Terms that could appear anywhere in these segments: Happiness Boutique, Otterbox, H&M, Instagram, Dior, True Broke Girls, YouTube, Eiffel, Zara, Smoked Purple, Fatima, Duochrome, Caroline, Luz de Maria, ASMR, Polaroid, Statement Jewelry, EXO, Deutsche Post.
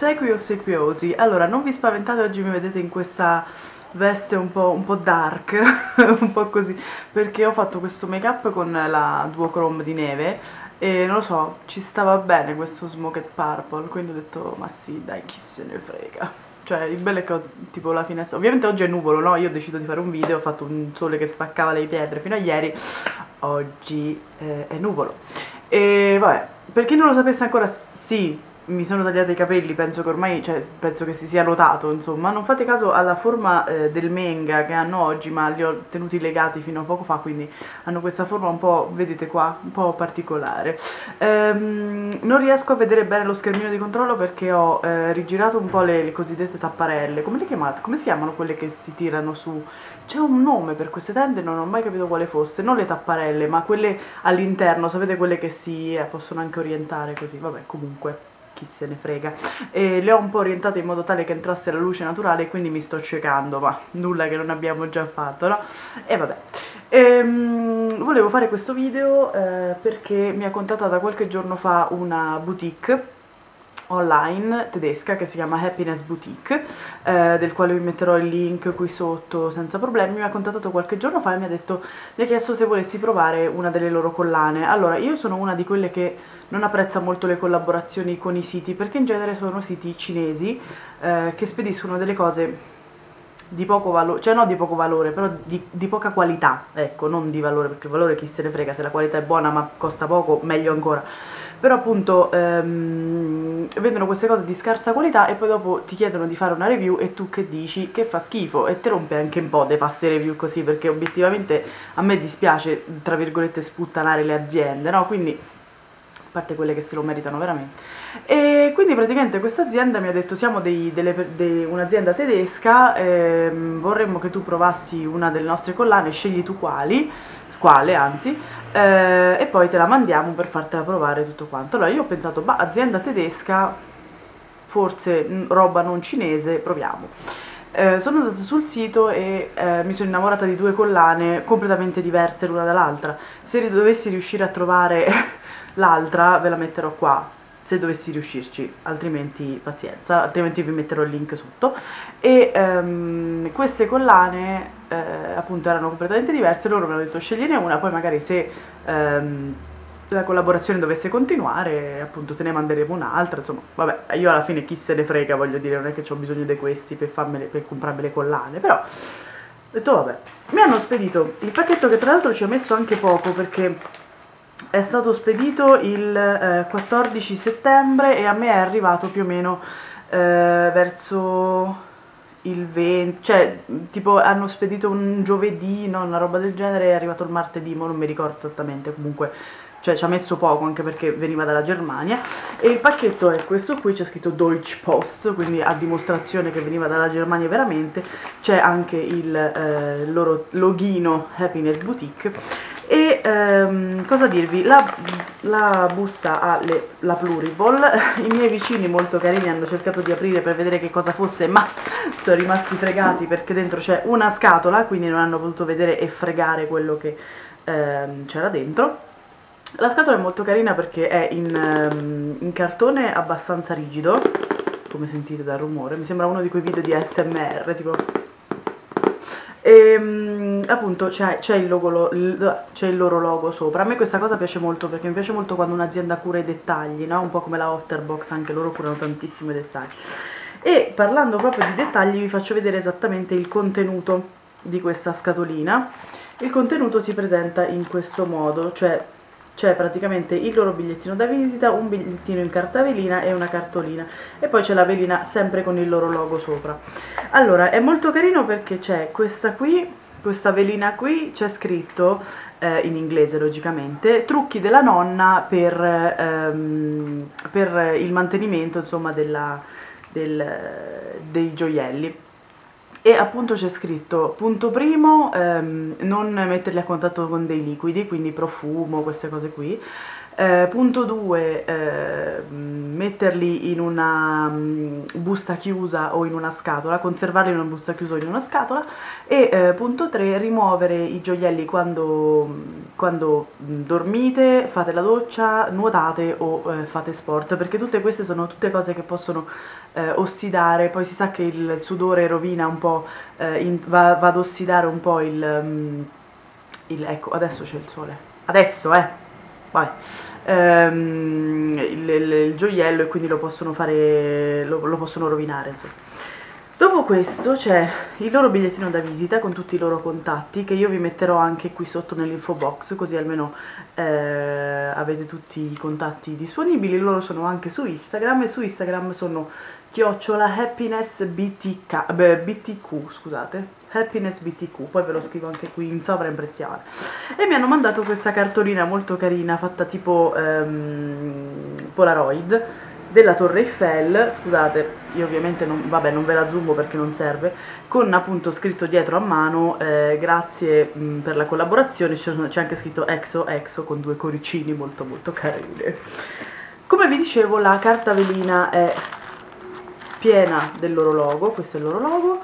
ossequi o ossequiosi. Allora, non vi spaventate, oggi mi vedete in questa veste un po' dark, un po' così, perché ho fatto questo make up con la duochrome di neve e non lo so, ci stava bene questo smoked purple, quindi ho detto ma sì dai, chi se ne frega. Cioè il bello è che ho tipo la finestra, ovviamente oggi è nuvolo, no? Io ho deciso di fare un video, ho fatto un sole che spaccava le pietre fino a ieri, oggi è nuvolo. E vabbè, per chi non lo sapesse ancora, sì, mi sono tagliata i capelli, penso che ormai, cioè, penso che si sia notato, insomma. Non fate caso alla forma del manga che hanno oggi, ma li ho tenuti legati fino a poco fa, quindi hanno questa forma un po', vedete qua, un po' particolare. Non riesco a vedere bene lo schermino di controllo perché ho rigirato un po' le cosiddette tapparelle. Come le chiamate? Come si chiamano quelle che si tirano su? C'è un nome per queste tende, non ho mai capito quale fosse. Non le tapparelle, ma quelle all'interno, sapete, quelle che si possono anche orientare così, vabbè, comunque chi se ne frega. E le ho un po' orientate in modo tale che entrasse la luce naturale, quindi mi sto ciecando, ma nulla che non abbiamo già fatto, no? E vabbè, volevo fare questo video perché mi ha contattata qualche giorno fa una boutique online tedesca che si chiama Happiness Boutique, del quale vi metterò il link qui sotto senza problemi. Mi ha contattato qualche giorno fa e mi ha chiesto se volessi provare una delle loro collane. Allora, io sono una di quelle che non apprezza molto le collaborazioni con i siti, perché in genere sono siti cinesi che spediscono delle cose di poco valore, cioè no di poco valore, però di poca qualità, ecco, non di valore, perché il valore chi se ne frega, se la qualità è buona ma costa poco, meglio ancora. Però appunto vendono queste cose di scarsa qualità e poi dopo ti chiedono di fare una review e tu che dici? Che fa schifo, e te rompe anche un po' di fare review così, perché obiettivamente a me dispiace, tra virgolette, sputtanare le aziende, no? Quindi, a parte quelle che se lo meritano veramente. E quindi praticamente questa azienda mi ha detto siamo un'azienda tedesca, vorremmo che tu provassi una delle nostre collane, scegli tu quale anzi, e poi te la mandiamo per fartela provare tutto quanto. Allora io ho pensato, bah, azienda tedesca, forse roba non cinese, proviamo. Sono andata sul sito e mi sono innamorata di due collane completamente diverse l'una dall'altra. Se dovessi riuscire a trovare l'altra ve la metterò qua, se dovessi riuscirci, altrimenti pazienza, altrimenti vi metterò il link sotto. E queste collane appunto erano completamente diverse, loro mi hanno detto scegliene una, poi magari se la collaborazione dovesse continuare appunto te ne manderemo un'altra, insomma vabbè, io alla fine chi se ne frega, voglio dire, non è che ho bisogno di questi per comprarmi le collane, però ho detto vabbè. Mi hanno spedito il pacchetto, che tra l'altro ci ho messo anche poco perché è stato spedito il 14 settembre e a me è arrivato più o meno verso il 20, cioè tipo hanno spedito un giovedì, no, una roba del genere, è arrivato il martedì, ma non mi ricordo esattamente, comunque cioè ci ha messo poco anche perché veniva dalla Germania. E il pacchetto è questo qui, c'è scritto Deutsche Post, quindi a dimostrazione che veniva dalla Germania veramente. C'è anche il loro loghino Happiness Boutique. E cosa dirvi, la busta ha la pluriball. I miei vicini molto carini hanno cercato di aprire per vedere che cosa fosse, ma sono rimasti fregati perché dentro c'è una scatola, quindi non hanno potuto vedere e fregare quello che c'era dentro. La scatola è molto carina perché è in cartone abbastanza rigido, come sentite dal rumore, mi sembra uno di quei video di ASMR, tipo. E appunto c'è il loro logo sopra. A me questa cosa piace molto perché mi piace molto quando un'azienda cura i dettagli, no? Un po' come la Otterbox, anche loro curano tantissimo i dettagli. E parlando proprio di dettagli vi faccio vedere esattamente il contenuto di questa scatolina. Il contenuto si presenta in questo modo, cioè c'è praticamente il loro bigliettino da visita, un bigliettino in carta velina e una cartolina, e poi c'è la velina sempre con il loro logo sopra. Allora è molto carino perché c'è questa qui, questa velina qui, c'è scritto in inglese logicamente, trucchi della nonna per il mantenimento, insomma, dei gioielli. E appunto c'è scritto, punto primo, non metterli a contatto con dei liquidi, quindi profumo, queste cose qui. Punto 2, metterli in una busta chiusa o in una scatola, conservarli in una busta chiusa o in una scatola. E punto 3, rimuovere i gioielli quando, quando dormite, fate la doccia, nuotate o fate sport, perché tutte queste sono tutte cose che possono ossidare. Poi si sa che il sudore rovina un po', va ad ossidare un po' il ecco, adesso c'è il sole, adesso vai, il gioiello, e quindi lo possono fare, lo possono rovinare, insomma. Dopo questo c'è il loro bigliettino da visita con tutti i loro contatti, che io vi metterò anche qui sotto nell'info box, così almeno avete tutti i contatti disponibili. Loro sono anche su Instagram, e su Instagram sono @happinessbtq, scusate, happinessbtq, poi ve lo scrivo anche qui in sovraimpressione. E mi hanno mandato questa cartolina molto carina, fatta tipo Polaroid, della Torre Eiffel, scusate, io ovviamente non ve la zoomo perché non serve, con appunto scritto dietro a mano, grazie per la collaborazione, c'è anche scritto EXO con due cuoricini molto molto carine. Come vi dicevo, la carta velina è piena del loro logo, questo è il loro logo.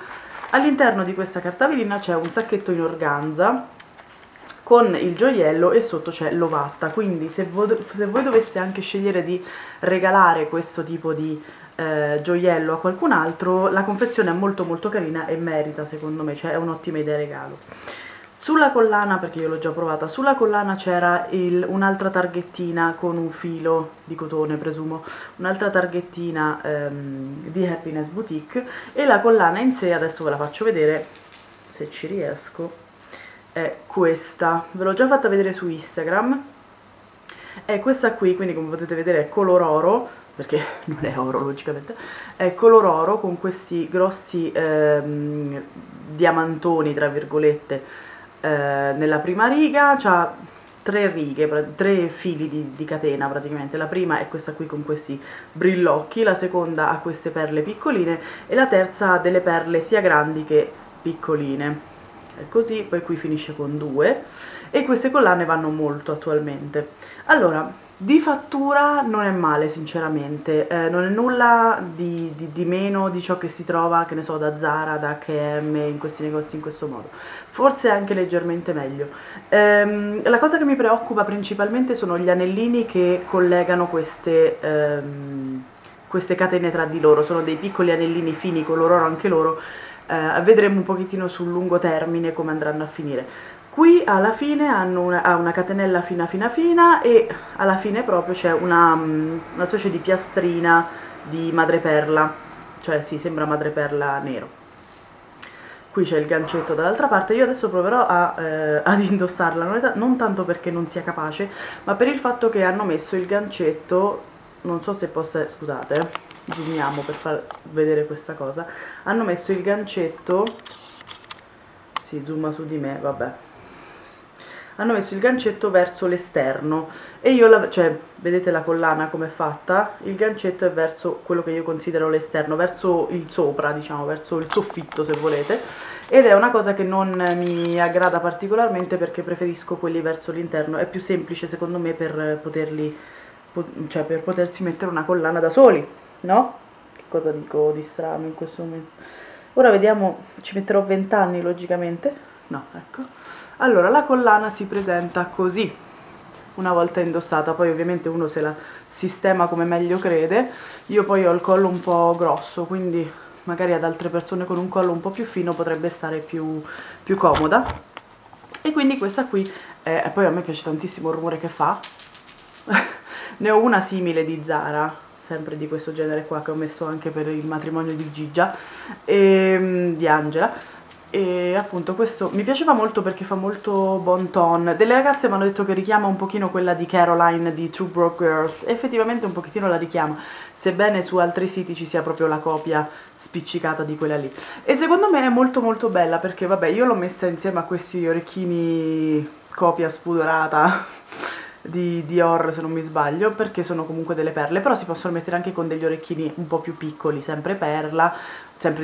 All'interno di questa carta velina c'è un sacchetto in organza con il gioiello, e sotto c'è l'ovatta, quindi se voi doveste anche scegliere di regalare questo tipo di gioiello a qualcun altro, la confezione è molto molto carina e merita, secondo me, cioè è un'ottima idea regalo. Sulla collana, perché io l'ho già provata, sulla collana c'era un'altra targhettina con un filo di cotone, presumo, un'altra targhettina di Happiness Boutique, e la collana in sé, adesso ve la faccio vedere se ci riesco, è questa, ve l'ho già fatta vedere su Instagram, è questa qui, quindi come potete vedere è color oro, perché non è oro logicamente, è color oro con questi grossi diamantoni, tra virgolette, nella prima riga, c'ha tre fili di catena praticamente. La prima è questa qui con questi brillocchi, la seconda ha queste perle piccoline, e la terza ha delle perle sia grandi che piccoline. Così, poi qui finisce con 2, e queste collane vanno molto attualmente. Allora, di fattura non è male sinceramente, non è nulla di meno di ciò che si trova, che ne so, da Zara, da H&M, in questi negozi in questo modo, forse anche leggermente meglio. La cosa che mi preoccupa principalmente sono gli anellini che collegano queste catene tra di loro, sono dei piccoli anellini fini color oro anche loro. Vedremo un pochettino sul lungo termine come andranno a finire. Qui alla fine hanno ha una catenella fina, e alla fine proprio c'è una specie di piastrina di madreperla, cioè sì, sembra madreperla nero. Qui c'è il gancetto dall'altra parte. Io adesso proverò ad indossarla, non tanto perché non sia capace, ma per il fatto che hanno messo il gancetto, non so se possa, scusate, zoomiamo per far vedere questa cosa, hanno messo il gancetto, si zooma su di me, vabbè, hanno messo il gancetto verso l'esterno, e io cioè vedete la collana com'è fatta, il gancetto è verso quello che io considero l'esterno, verso il sopra, diciamo, verso il soffitto se volete, ed è una cosa che non mi aggrada particolarmente, perché preferisco quelli verso l'interno, è più semplice secondo me per potersi mettere una collana da soli, no? Che cosa dico di strano in questo momento? Ora vediamo, ci metterò 20 anni logicamente, no, ecco. Allora, la collana si presenta così una volta indossata, poi ovviamente uno se la sistema come meglio crede. Io poi ho il collo un po' grosso, quindi magari ad altre persone con un collo un po' più fino potrebbe stare più comoda, e quindi questa qui e poi a me piace tantissimo il rumore che fa ne ho una simile di Zara, sempre di questo genere qua, che ho messo anche per il matrimonio di Gigia e di Angela, e appunto questo mi piaceva molto perché fa molto bon ton. Delle ragazze mi hanno detto che richiama un pochino quella di Caroline di True Broke Girls, effettivamente un pochettino la richiama, sebbene su altri siti ci sia proprio la copia spiccicata di quella lì, e secondo me è molto molto bella, perché vabbè, io l'ho messa insieme a questi orecchini copia spudorata di Dior se non mi sbaglio, perché sono comunque delle perle, però si possono mettere anche con degli orecchini un po' più piccoli, sempre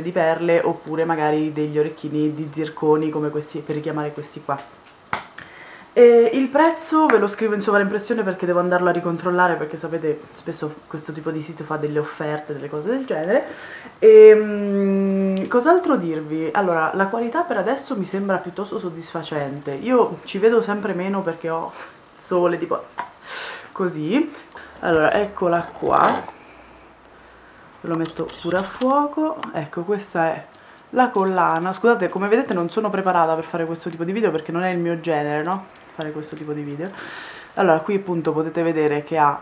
di perle, oppure magari degli orecchini di zirconi come questi, per richiamare questi qua. E il prezzo ve lo scrivo in sovraimpressione perché devo andarlo a ricontrollare, perché sapete spesso questo tipo di sito fa delle offerte, delle cose del genere. E cos'altro dirvi? Allora, la qualità per adesso mi sembra piuttosto soddisfacente. Io ci vedo sempre meno perché ho sole tipo così. Allora, eccola qua, ve lo metto pure a fuoco. Ecco, questa è la collana. Scusate, come vedete non sono preparata per fare questo tipo di video perché non è il mio genere, no? Fare questo tipo di video. Allora, qui appunto potete vedere che ha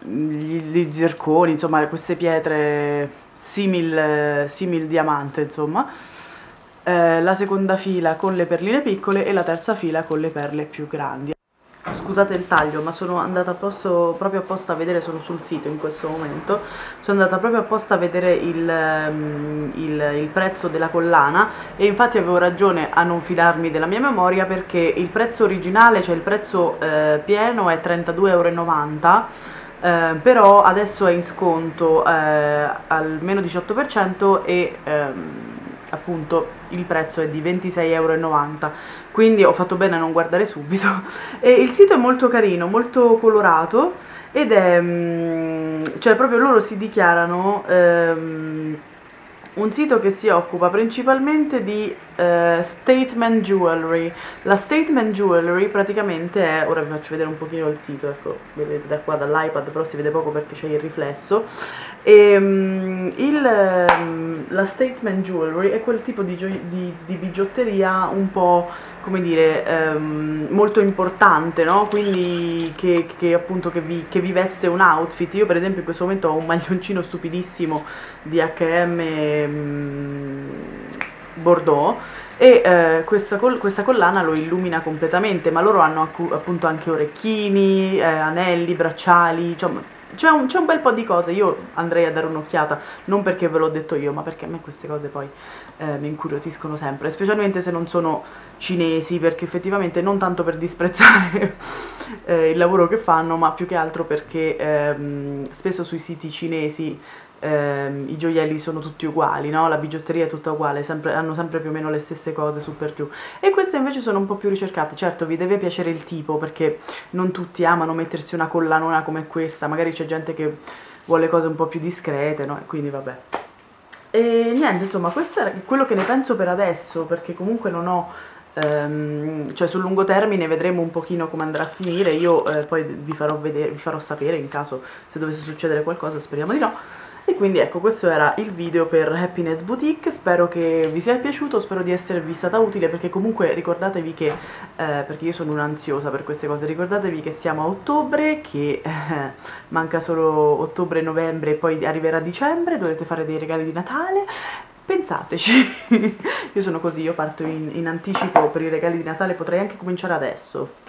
gli zirconi, insomma queste pietre simil diamante, insomma, la seconda fila con le perline piccole e la terza fila con le perle più grandi. Scusate il taglio, ma sono andata proprio apposta a vedere, sono sul sito in questo momento, sono andata proprio apposta a vedere il prezzo della collana, e infatti avevo ragione a non fidarmi della mia memoria, perché il prezzo originale, cioè il prezzo pieno, è 32,90 €, però adesso è in sconto al meno 18% e... appunto il prezzo è di 26,90 €, quindi ho fatto bene a non guardare subito. E il sito è molto carino, molto colorato, ed è cioè proprio loro si dichiarano un sito che si occupa principalmente di statement jewelry. La statement jewelry praticamente è, ora vi faccio vedere un pochino il sito, ecco, vedete da qua dall'iPad, però si vede poco perché c'è il riflesso. E, la statement jewelry è quel tipo di bigiotteria un po', come dire, molto importante, no? Quindi che appunto che vi veste un outfit. Io per esempio in questo momento ho un maglioncino stupidissimo di H&M Bordeaux, e questa collana lo illumina completamente, ma loro hanno appunto anche orecchini, anelli, bracciali, cioè c'è un bel po' di cose. Io andrei a dare un'occhiata, non perché ve l'ho detto io, ma perché a me queste cose poi mi incuriosiscono sempre, specialmente se non sono cinesi, perché effettivamente, non tanto per disprezzare il lavoro che fanno, ma più che altro perché spesso sui siti cinesi i gioielli sono tutti uguali, no? La bigiotteria è tutta uguale, hanno sempre più o meno le stesse cose su per giù, e queste invece sono un po' più ricercate. Certo, vi deve piacere il tipo, perché non tutti amano mettersi una collanona come questa, magari c'è gente che vuole cose un po' più discrete, no? E quindi vabbè, e niente, insomma questo è quello che ne penso per adesso, perché comunque non ho cioè sul lungo termine vedremo un pochino come andrà a finire. Io poi vi farò sapere in caso se dovesse succedere qualcosa, speriamo di no. E quindi ecco, questo era il video per Happiness Boutique, spero che vi sia piaciuto, spero di esservi stata utile, perché comunque ricordatevi che, perché io sono un'ansiosa per queste cose, ricordatevi che siamo a ottobre, che manca solo ottobre, novembre, e poi arriverà dicembre, dovete fare dei regali di Natale, pensateci. Io sono così, io parto in anticipo per i regali di Natale, potrei anche cominciare adesso.